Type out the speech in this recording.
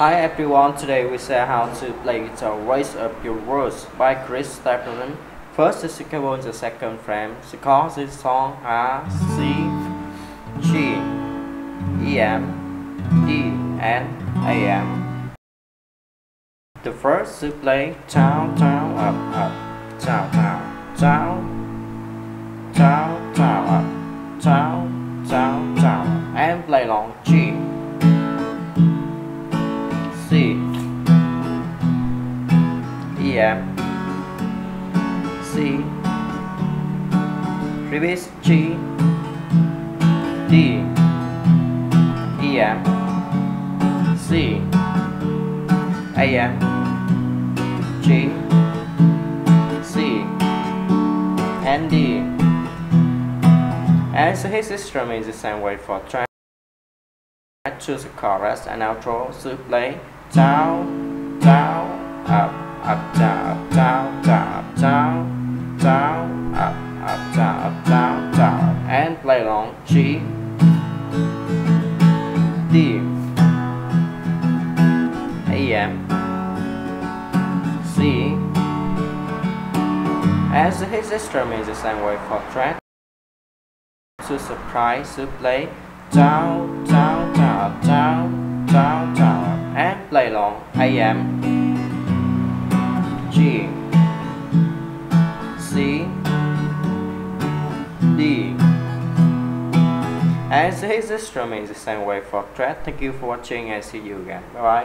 Hi everyone, today we say how to play guitar Weight Of Your World by Chris Stapleton. First is the cable in the second frame. The chords in song are C, G, EM, D, and AM. The first to play down, down, up, up, down, down, down, down, down, up, down, down, down, and play long G. C, EM, C, repeat G, D, EM, C, AM, G, C, and D. And so his instrument is the same way for trying to the chorus and outro to play down, down, up, up, down, down, down, down, down, up, up, down, down, down, and play along G, D, AM, C. As his instrument is the same way for track to surprise to play down, down, down, down, down, down, and play long AM, G, C, D. And his instrument is the same way for thread. Thank you for watching and see you again. Bye bye.